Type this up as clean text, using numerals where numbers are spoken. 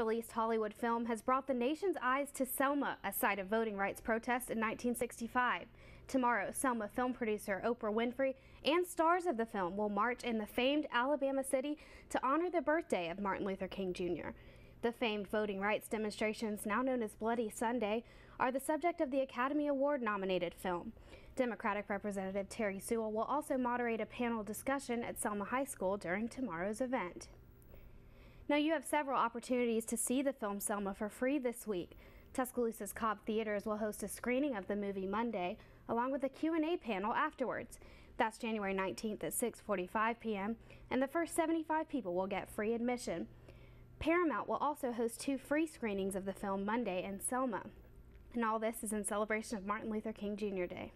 released Hollywood film has brought the nation's eyes to Selma, a site of voting rights protests in 1965. Tomorrow, Selma film producer Oprah Winfrey and stars of the film will march in the famed Alabama city to honor the birthday of Martin Luther King Jr. The famed voting rights demonstrations, now known as Bloody Sunday, are the subject of the Academy Award-nominated film. Democratic Representative Terry Sewell will also moderate a panel discussion at Selma High School during tomorrow's event. Now, you have several opportunities to see the film Selma for free this week. Tuscaloosa's Cobb Theaters will host a screening of the movie Monday, along with a Q&A panel afterwards. That's January 19th at 6:45 p.m., and the first 75 people will get free admission. Paramount will also host two free screenings of the film Monday and Selma. And all this is in celebration of Martin Luther King Jr. Day.